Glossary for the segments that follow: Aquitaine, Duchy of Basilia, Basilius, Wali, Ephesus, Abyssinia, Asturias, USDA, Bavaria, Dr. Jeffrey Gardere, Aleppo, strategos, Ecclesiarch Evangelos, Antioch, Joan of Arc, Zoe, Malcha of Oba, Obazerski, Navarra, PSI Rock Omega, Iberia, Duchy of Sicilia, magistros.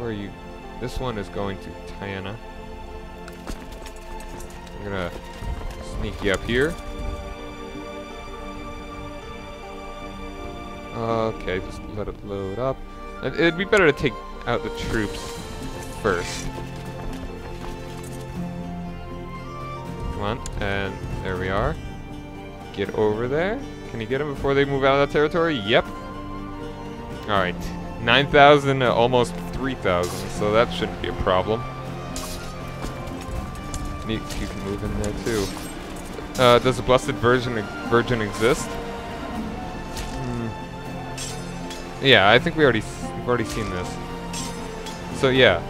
Where are you? This one is going to Tiana. I'm gonna sneak you up here. Okay, just let it load up. It'd be better to take out the troops first. Come on, and there we are. Get over there. Can you get them before they move out of that territory? Yep. Alright. 9,000, almost 3,000, so that shouldn't be a problem. Neat, you can move in there too. Does the Blessed Virgin exist? Yeah, I think we've already seen this. So yeah,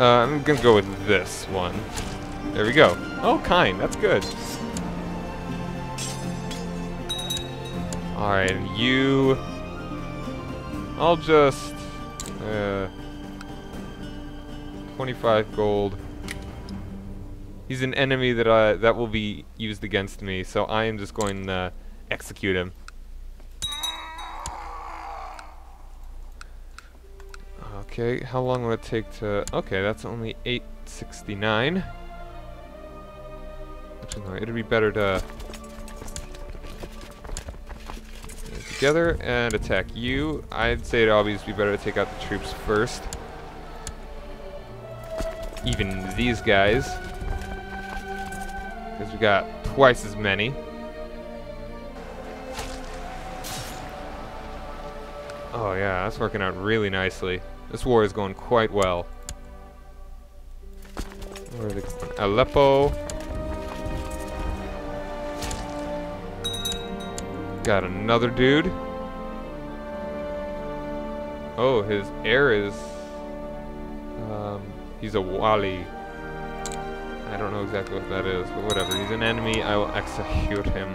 I'm gonna go with this one. There we go. Oh, kind. That's good. All right, and you. I'll just 25 gold. He's an enemy that will be used against me, so I am just going to execute him. Okay, how long will it take to... Okay, that's only 869. Actually, no, it'd be better to... get together and attack you. I'd say it'd always be better to take out the troops first. Even these guys. Because we got twice as many. Oh yeah, that's working out really nicely. This war is going quite well. Where are they going? Aleppo. Got another dude. Oh, his heir is... he's a Wali. I don't know exactly what that is, but whatever. He's an enemy. I will execute him.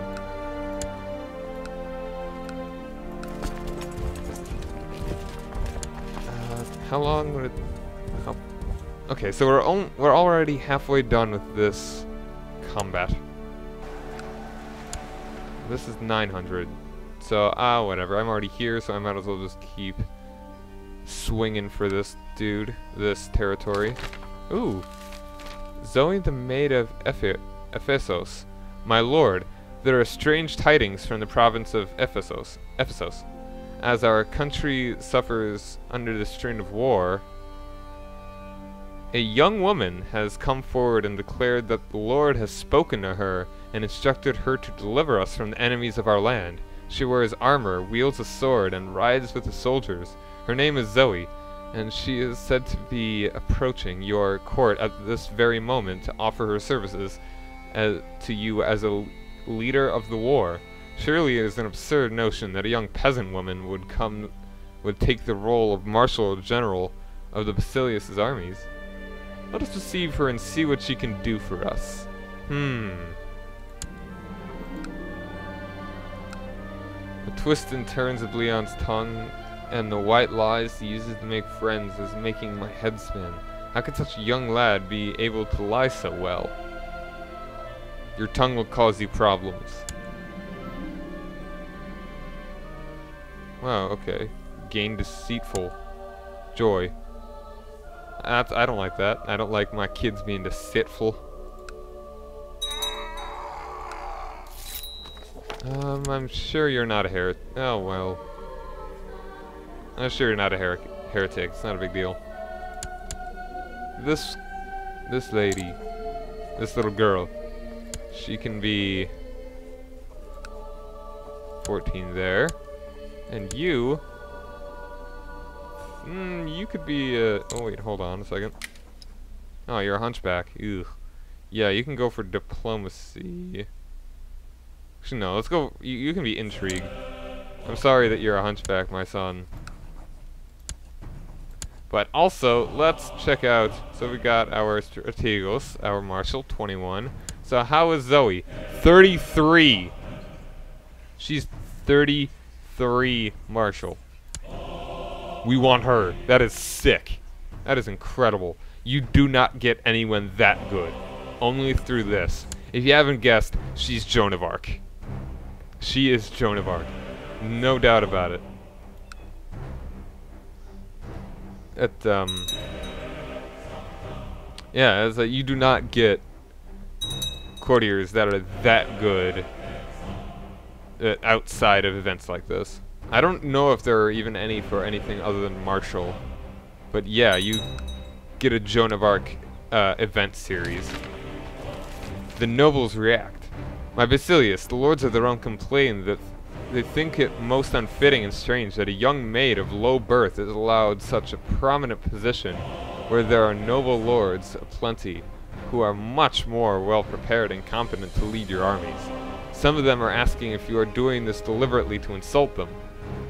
How long would it... How, okay, so we're already halfway done with this combat. This is 900. So, whatever. I'm already here, so I might as well just keep swinging for this dude, this territory. Ooh. Zoe the Maid of Ephesus. My lord, there are strange tidings from the province of Ephesus. As our country suffers under the strain of war, a young woman has come forward and declared that the Lord has spoken to her and instructed her to deliver us from the enemies of our land. She wears armor, wields a sword, and rides with the soldiers. Her name is Zoe, and she is said to be approaching your court at this very moment to offer her services to you as a leader of the war. Surely it is an absurd notion that a young peasant woman would take the role of marshal or general of the Basilius' armies. Let us receive her and see what she can do for us. The twists and turns of Leon's tongue and the white lies he uses to make friends is making my head spin. How could such a young lad be able to lie so well? Your tongue will cause you problems. Wow, okay. Gain deceitful. Joy. I don't like that. I don't like my kids being deceitful. I'm sure you're not a heretic. Oh, well. I'm sure you're not a heretic. It's not a big deal. This lady. This little girl. She can be... 14 there. And you... you could be oh wait, hold on a second. Oh, you're a hunchback. Ugh. Yeah, you can go for diplomacy. Actually, no, let's go... You can be intrigue. I'm sorry that you're a hunchback, my son. But also, let's check out... So we got our strategos, our marshal, 21. So how is Zoe? 33! She's 33. 3 Marshall. We want her. That is sick. That is incredible. You do not get anyone that good. Only through this. If you haven't guessed, she's Joan of Arc. She is Joan of Arc. No doubt about it. Yeah, it's like you do not get courtiers that are that good outside of events like this. I don't know if there are even any for anything other than martial, but yeah, you get a Joan of Arc event series. The nobles react. My Basilius, the lords of the realm complain that they think it most unfitting and strange that a young maid of low birth is allowed such a prominent position where there are noble lords aplenty who are much more well prepared and competent to lead your armies. Some of them are asking if you are doing this deliberately to insult them.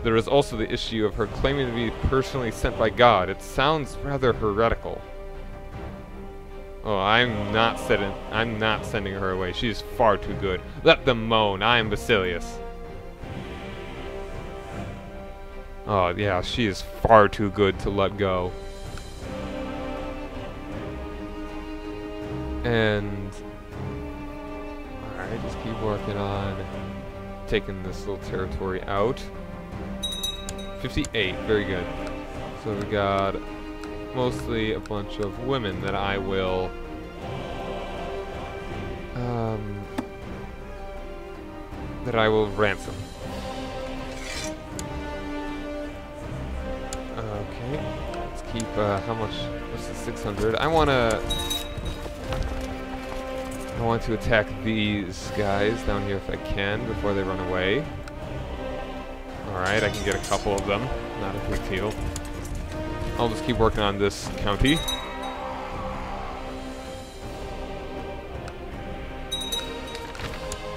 There is also the issue of her claiming to be personally sent by God. It sounds rather heretical. Oh, I'm not sending her away. She is far too good. Let them moan. I am Basilius. Oh, yeah, she is far too good to let go. And... alright, just keep working on taking this little territory out. 58, very good. So we got mostly a bunch of women that I will... that I will ransom. Let's keep, how much, what's the 600? I want to attack these guys down here if I can before they run away. Alright, I can get a couple of them. Not a big deal. I'll just keep working on this county.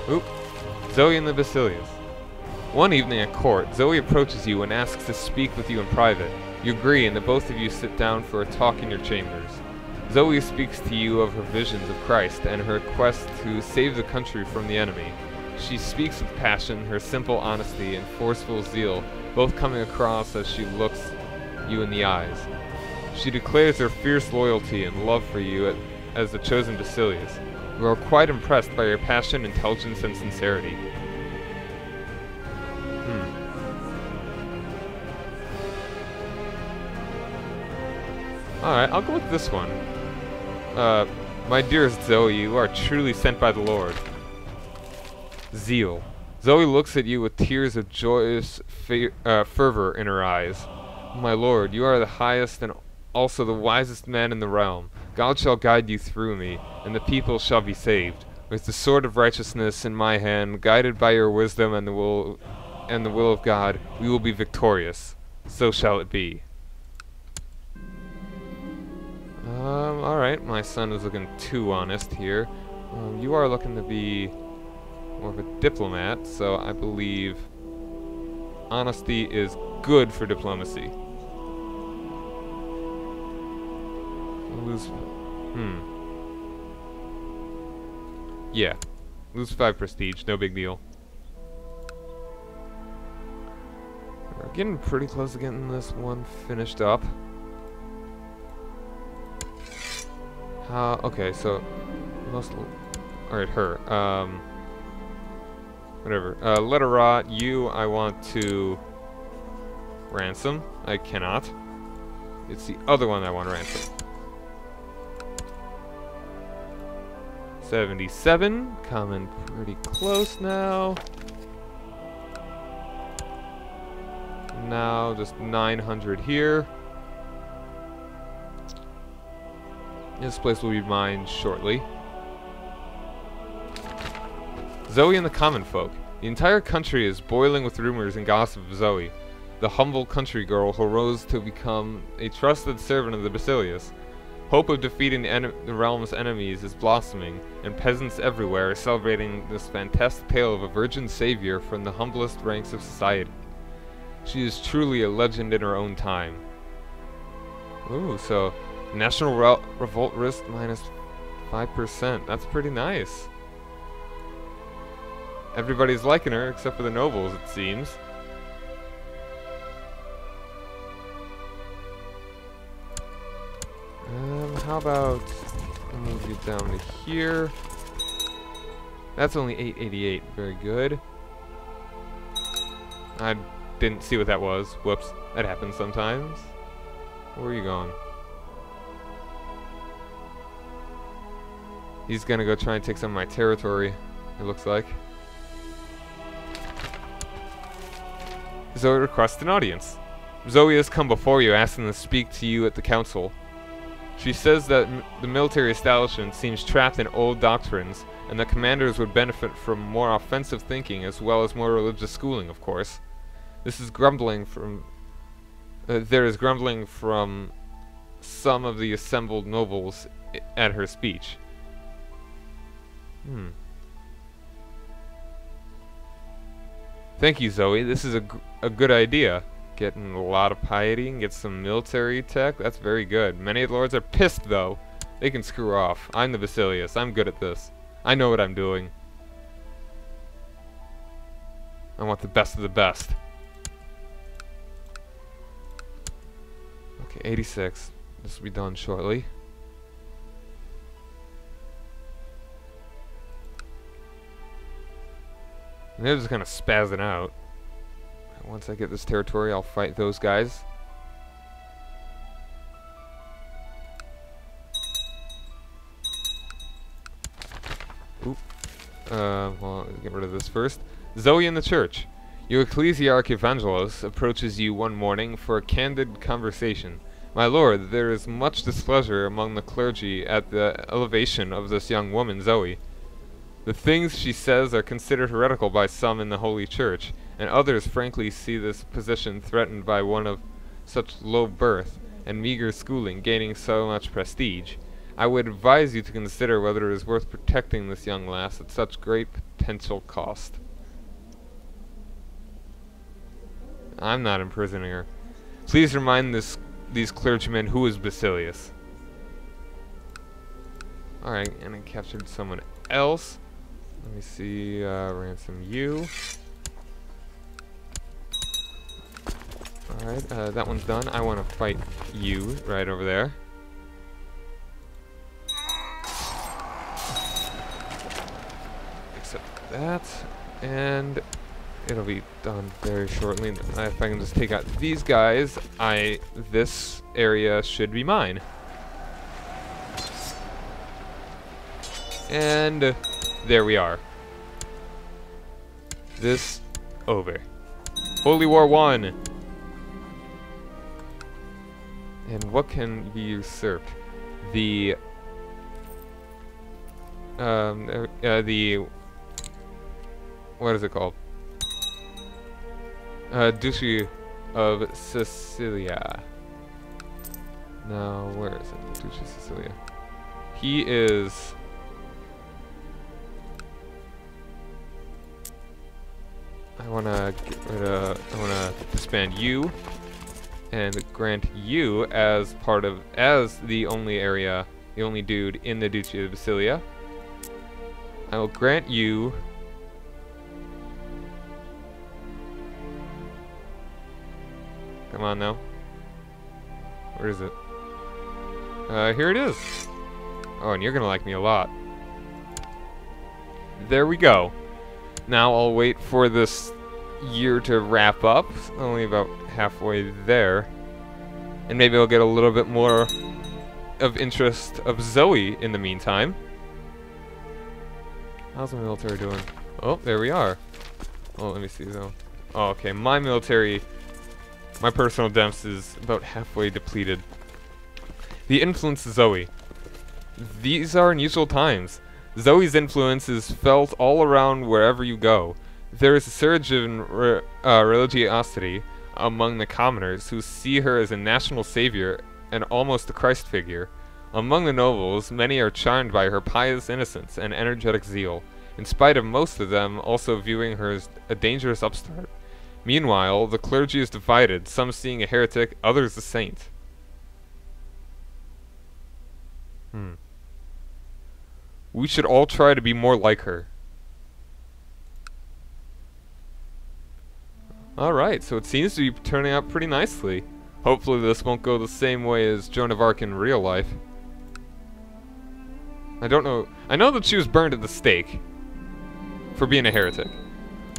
Oop. Zoe and the Basilius. One evening at court, Zoe approaches you and asks to speak with you in private. You agree, and the both of you sit down for a talk in your chambers. Zoe speaks to you of her visions of Christ and her quest to save the country from the enemy. She speaks with passion, her simple honesty and forceful zeal both coming across as she looks you in the eyes. She declares her fierce loyalty and love for you as the chosen Basilius. You are quite impressed by your passion, intelligence, and sincerity. Alright, I'll go with this one. My dearest Zoe, you are truly sent by the Lord. Zeal. Zoe looks at you with tears of joyous fervor in her eyes. My Lord, you are the highest and also the wisest man in the realm. God shall guide you through me, and the people shall be saved. With the sword of righteousness in my hand, guided by your wisdom and the will of God, we will be victorious. So shall it be. Alright, my son is looking too honest here. You are looking to be more of a diplomat, so I believe honesty is good for diplomacy. Lose... yeah. Lose 5 prestige, no big deal. We're getting pretty close to getting this one finished up. Okay, so... alright, her. Whatever. Let her rot. You, I want to... ransom. I cannot. It's the other one I want to ransom. 77. Coming pretty close now. Now, just 900 here. This place will be mine shortly. Zoe and the common folk. The entire country is boiling with rumors and gossip of Zoe, the humble country girl who rose to become a trusted servant of the Basilius. Hope of defeating the realm's enemies is blossoming, and peasants everywhere are celebrating this fantastic tale of a virgin savior from the humblest ranks of society. She is truly a legend in her own time. Ooh, so... National Revolt risk minus 5%. That's pretty nice. Everybody's liking her, except for the nobles, it seems. How about... I'll move you down to here. That's only 888. Very good. I didn't see what that was. Whoops. That happens sometimes. Where are you going? He's gonna go try and take some of my territory, it looks like. Zoe requests an audience. Zoe has come before you, asking to speak to you at the council. She says that the military establishment seems trapped in old doctrines, and that commanders would benefit from more offensive thinking as well as more religious schooling, of course. There is grumbling from some of the assembled nobles at her speech. Thank you, Zoe. This is a good idea. Getting a lot of piety and get some military tech. That's very good. Many of the lords are pissed, though. They can screw off. I'm the Basilius. I'm good at this. I know what I'm doing. I want the best of the best. Okay, 86. This will be done shortly. And they're just kind of spazzing out. Once I get this territory, I'll fight those guys. Oop. Well, get rid of this first. Zoe in the church. Your Ecclesiarch Evangelos approaches you one morning for a candid conversation. My lord, there is much displeasure among the clergy at the elevation of this young woman, Zoe. The things she says are considered heretical by some in the Holy Church, and others frankly see this position threatened by one of such low birth and meager schooling gaining so much prestige. I would advise you to consider whether it is worth protecting this young lass at such great potential cost. I'm not imprisoning her. Please remind these clergymen who is Basilius. Alright, and I captured someone else. Let me see, ransom you. Alright, that one's done. I want to fight you right over there. Accept that, and it'll be done very shortly. If I can just take out these guys, this area should be mine. And... there we are. This over. Holy War 1! And what can be usurped? What is it called? Duchy of Sicilia. Now, where is it? Duchy of Sicilia. He is... I wanna disband you, and grant you as part of, as the only area, the only dude in the Duchy of Basilia. I will grant you come on now. Where is it? Here it is. Oh, and you're gonna like me a lot. There we go. Now I'll wait for this year to wrap up. It's only about halfway there. And maybe I'll get a little bit more of interest of Zoe in the meantime. How's the military doing? Oh, there we are. Oh, let me see though. Oh, okay, my military, my personal demps is about halfway depleted. The influence of Zoe. These are unusual times. Zoe's influence is felt all around wherever you go. There is a surge in religiosity among the commoners who see her as a national savior and almost a Christ figure. Among the nobles, many are charmed by her pious innocence and energetic zeal, in spite of most of them also viewing her as a dangerous upstart. Meanwhile, the clergy is divided, some seeing a heretic, others a saint. We should all try to be more like her. Alright, so it seems to be turning out pretty nicely. Hopefully this won't go the same way as Joan of Arc in real life. I don't know... I know that she was burned at the stake for being a heretic.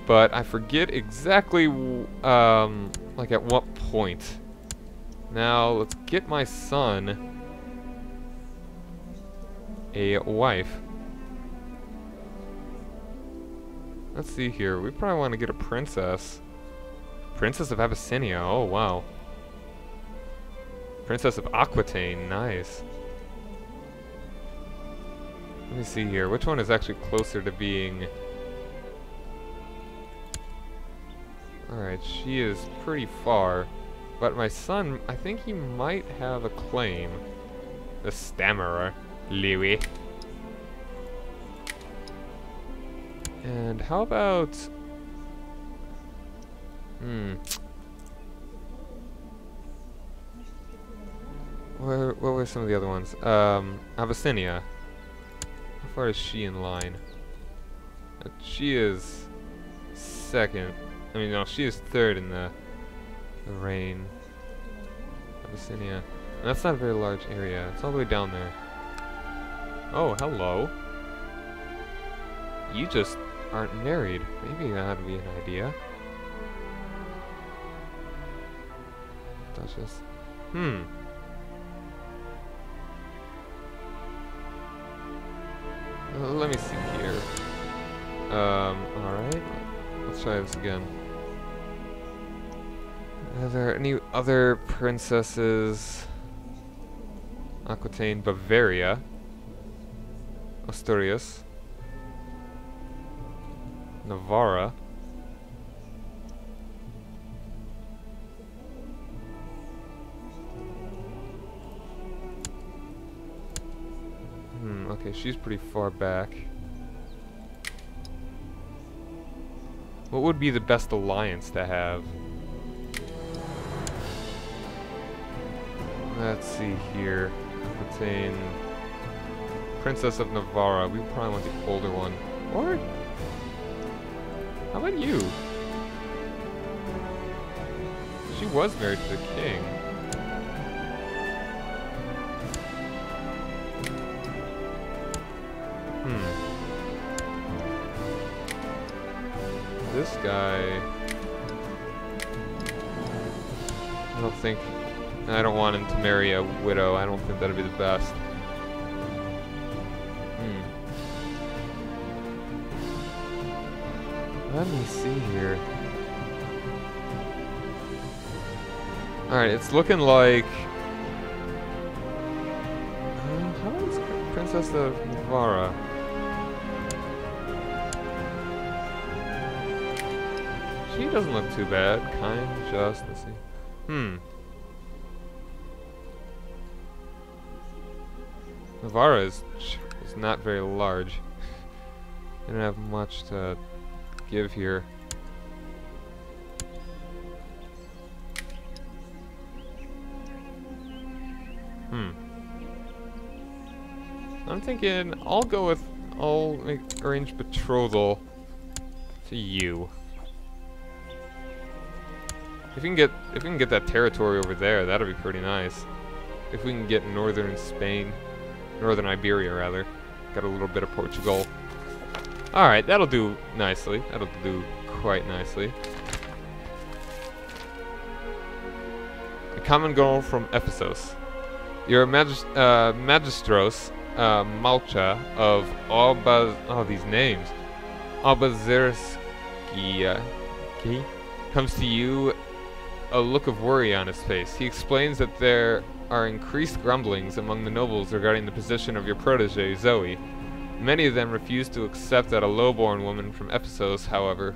But I forget exactly, like at what point. Now, let's get my son a wife. Let's see here. We probably want to get a princess. Princess of Abyssinia. Oh, wow. Princess of Aquitaine. Nice. Let me see here. Which one is actually closer to being... Alright, she is pretty far. But my son, I think he might have a claim. The Stammerer, Louis. And how about... What were some of the other ones? Abyssinia. How far is she in line? She is second. I mean, no, she is third in the reign. Abyssinia. And that's not a very large area. It's all the way down there. Oh, hello. You just aren't married. Maybe that would be an idea. Duchess. Let me see here. Alright. Let's try this again. Are there any other princesses? Aquitaine, Bavaria. Asturias. Navarra. Okay, she's pretty far back. What would be the best alliance to have? Let's see here. Aquitaine. Princess of Navarra. We probably want the older one. Or... how about you? She was married to the king. This guy... I don't think... I don't want him to marry a widow. I don't think that would be the best. Let me see here. Alright, it's looking like... how about this Princess of Navarra? She doesn't look too bad. Kind, just, let's see. Navarra is not very large. They don't have much to give here. I'm thinking I'll go with... I'll arrange betrothal to you. If we can get that territory over there, that'll be pretty nice. If we can get northern Spain, northern Iberia rather, got a little bit of Portugal. All right, that'll do nicely. That'll do quite nicely. A common goal from Ephesus. You're a magistros Malcha of Oba. Oh, these names. Obazerski comes to you. A look of worry on his face. He explains that there are increased grumblings among the nobles regarding the position of your protege, Zoe. Many of them refuse to accept that a low-born woman from Ephesus, however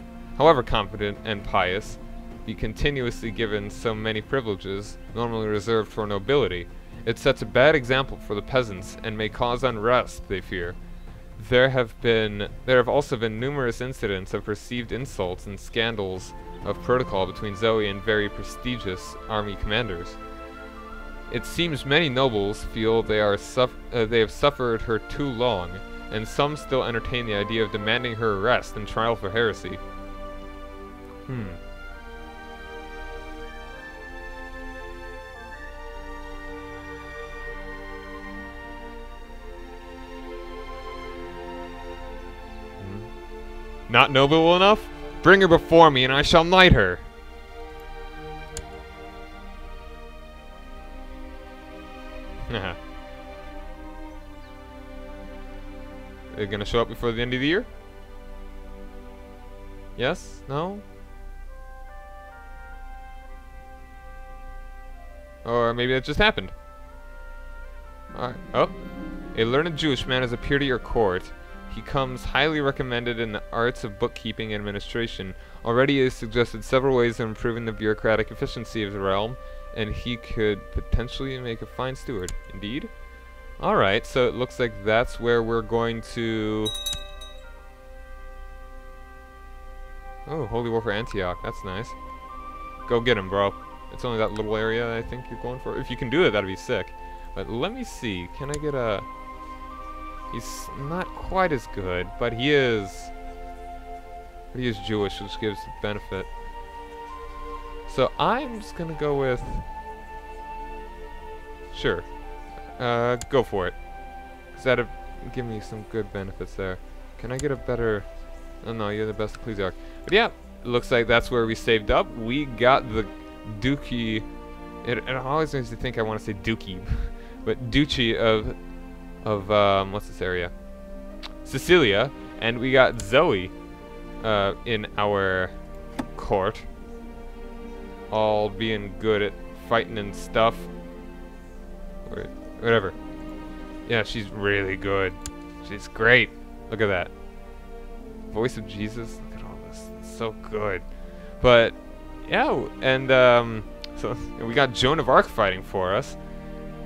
competent and pious, be continuously given so many privileges normally reserved for nobility. It sets a bad example for the peasants and may cause unrest, they fear. There have also been numerous incidents of perceived insults and scandals of protocol between Zoe and very prestigious army commanders. It seems many nobles feel they have suffered her too long, and some still entertain the idea of demanding her arrest and trial for heresy. Not noble enough? Bring her before me, and I shall knight her. They're gonna show up before the end of the year? Yes? No? Or maybe that just happened. Alright. Oh. A learned Jewish man has appeared at your court. He comes highly recommended in the arts of bookkeeping and administration. Already he has suggested several ways of improving the bureaucratic efficiency of the realm, and he could potentially make a fine steward. Indeed? Alright, so it looks like that's where we're going to... Oh, Holy War for Antioch. That's nice. Go get him, bro. It's only that little area I think you're going for. If you can do it, that'd be sick. But let me see. Can I get a... He's not quite as good, but he is... He is Jewish, which gives benefit. So I'm just gonna go with... Sure. Go for it. 'Cause that'd give me some good benefits there. Can I get a better... Oh no, you're the best Ecclesiarch. But yeah, looks like that's where we saved up. We got the Duchy... It always makes me think I want to say Duchy. But Duchy of what's this area? Sicilia, and we got Zoe in our court, all being good at fighting and stuff, or whatever. Yeah, she's really good. She's great. Look at that. Voice of Jesus. Look at all this. It's so good. But yeah, and so we got Joan of Arc fighting for us,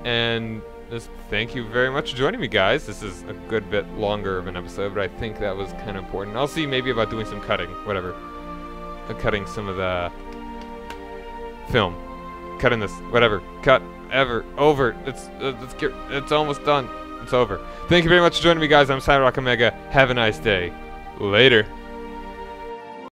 and. Just thank you very much for joining me, guys. This is a good bit longer of an episode, but I think that was kind of important. I'll see maybe about doing some cutting, whatever. Cutting some of the film. Cutting this, whatever. Cut, ever, over. It's almost done. It's over. Thank you very much for joining me, guys. I'm PSI Rock Omega. Have a nice day. Later.